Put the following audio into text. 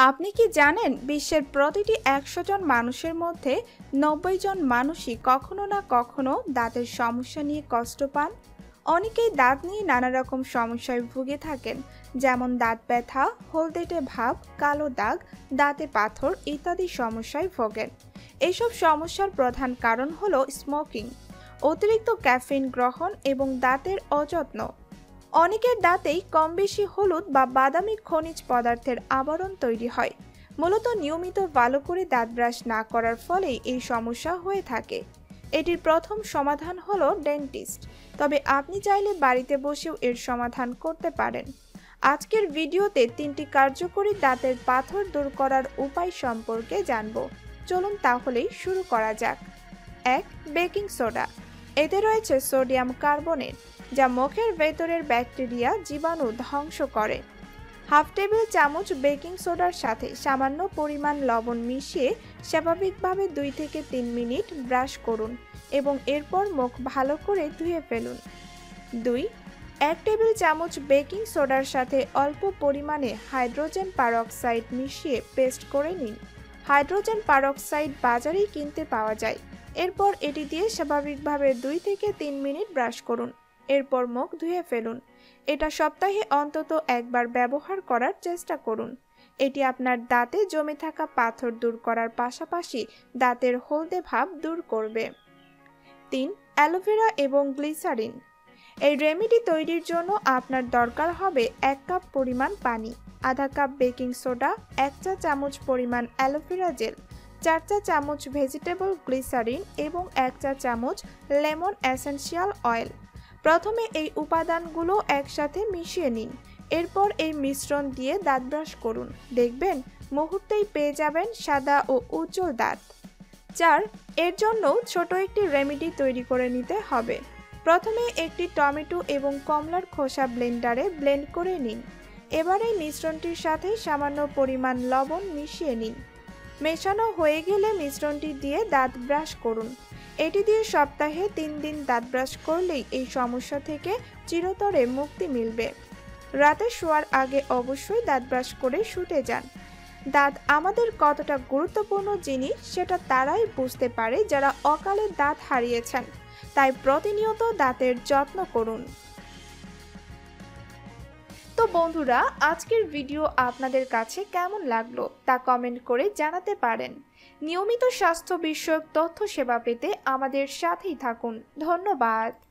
आपनी कि जानें विश्वेर प्रतिटी 100 जन मानुषेर मध्ये 90 जन मानुषी कखनो ना कखनो दाँतेर समस्या निये कष्ट पान। अनेकेई दाँत निये नाना रकम समस्याय भुगे थाकेन, जेमन दाँत ब्यथा, हलदेटे भाव, कालो दाग, दाँते पाथर इत्यादि समस्याय भोगेन। एसब समस्यार प्रधान कारण हलो स्मोकिंग, अतिरिक्त कैफिन ग्रहण एवं दाँतेर अयत्न। अनेकेर दाँतेई कम बेशी हलुद बा बादामी खनिज पदार्थेर आवरण तैरी हय। मूलत नियमित भालो करे दाँत ब्राश ना करार फले एई समस्या हये थाके। एटिर प्रथम समाधान हलो डेंटिस्ट, तबे आपनी चाइले बाड़ीते बसेओ एर समाधान करते पारेन। आजकेर भिडियोते तीनटी कार्यकरी दाँतेर पाथर दूर करार उपाय सम्पर्के जानबो। चलुन ताहले शुरू करा जाक। 1. Baking soda. एते रयेछे सोडियम कार्बोनेट जा मुखेर भेतरेर बैक्टेरिया जीवाणु ध्वंस करे। हाफ टेबिल चामच बेकिंग सोडार साथे सामान्य परिमाण लवण मिशिए स्वाभाविकभावे 2 থেকে 3 मिनट ब्राश करुन एबं एरपर मुख भालो करे धुए फेलुन। 2. 1 टेबिल चामच बेकिंग सोडार साथे अल्प परिमाणे हाइड्रोजेन पारक्साइड मिशिए पेस्ट करे निन। हाइड्रोजेन पारक्साइड बाजारे किनते पावा जाय। एरपर एटी दिए स्वाभाविकभावे 2 থেকে 3 मिनट ब्राश करुन। एरपर मुख धुए फेलुन। एटा सप्ताहे अंतत एकबार व्यवहार करार चेष्टा करुन। एटी आपनार दाँते जमे थाका पाथर दूर करार पाशापाशी दाँतेर हलदे भाव दूर करबे। 3. एलोवेरा एवं ग्लिसारिन। एई रेमेडी तैरिर जोन्नो आपनार दरकार हबे 1 कप परिमाण पानी, आधा कप बेकिंग सोडा, 1 चा चामच परिमाण एलोवेरा जेल, 4 चा चामच भेजिटेबल ग्लिसारिन एवं 1 चा चामच लेमन एसेंशियल अयल। प्रथमे एई उपादानगुलो एकसाथे मिशिए निन। एरपर एई मिश्रण दिए दाँत ब्राश करुन। देखबेन मुहूर्तेई पेये जाबेन सादा ओ उज्जवल दाँत। 4. एर जोन्नो छोटो एकटी रेमेडी तैरी करे निते हबे। प्रथमे एकटी टमेटो एवं कमलार खोसा ब्लेंडारे ब्लेंड करे निन। एबार एई मिश्रणटिर साथे सामान्य परिमाण लवण मिशिए निन। मेशानो हये गेले मिश्रणटी दिए दाँत ब्राश करुन। एटी दिए सप्ताहे 3 दिन दाँत ब्राश करलेई एई समस्या थेके चिरतरे मुक्ति मिलबे। राते शोयार आगे अवश्यई दाँत ब्राश करे शुते जान। दाँत आमादेर कतटा गुरुत्वपूर्ण जिनिस सेटा ताराई बुझते पारे जारा अकाले दाँत हारियेछेन, ताई प्रतिनियत दाँतेर जत्न करुन। तो बंधुरा आजकेर भिडियो आपनादेर काछे केमन लागलो ता कमेंट करे जानाते पारेन। नियमित स्वास्थ्य विषयक तथ्य सेवा पेते आमादेर साथेई थाकुन। धन्यवाद।